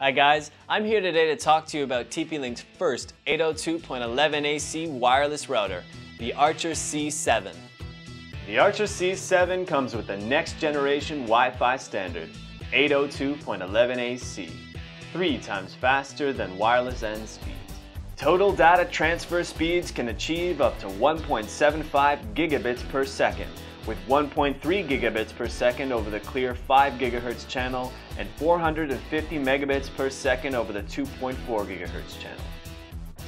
Hi guys, I'm here today to talk to you about TP-Link's first 802.11ac wireless router, the Archer C7. The Archer C7 comes with the next generation Wi-Fi standard, 802.11ac, 3 times faster than wireless N speeds. Total data transfer speeds can achieve up to 1.75 gigabits per second, with 1.3 gigabits per second over the clear 5 gigahertz channel and 450 megabits per second over the 2.4 gigahertz channel.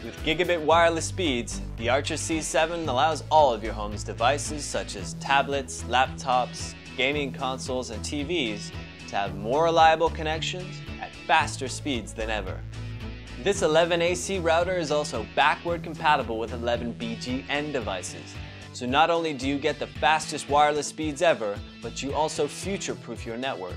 With gigabit wireless speeds, the Archer C7 allows all of your home's devices such as tablets, laptops, gaming consoles, and TVs to have more reliable connections at faster speeds than ever. This 11AC router is also backward compatible with 11BGN devices. So not only do you get the fastest wireless speeds ever, but you also future-proof your network.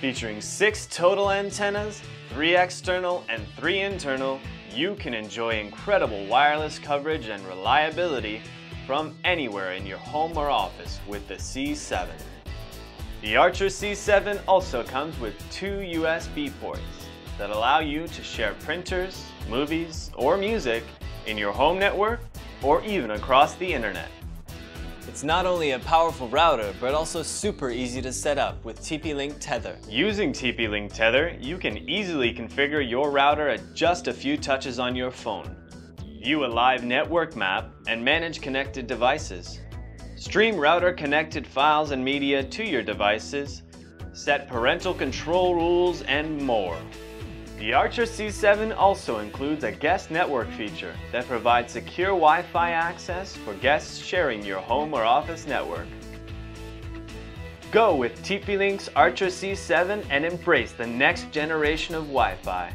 Featuring 6 total antennas, 3 external and 3 internal, you can enjoy incredible wireless coverage and reliability from anywhere in your home or office with the C7. The Archer C7 also comes with 2 USB ports that allow you to share printers, movies, or music in your home network, or even across the internet. It's not only a powerful router, but also super easy to set up with TP-Link Tether. Using TP-Link Tether, you can easily configure your router at just a few touches on your phone, view a live network map, and manage connected devices. Stream router-connected files and media to your devices, set parental control rules, and more. The Archer C7 also includes a guest network feature that provides secure Wi-Fi access for guests sharing your home or office network. Go with TP-Link's Archer C7 and embrace the next generation of Wi-Fi.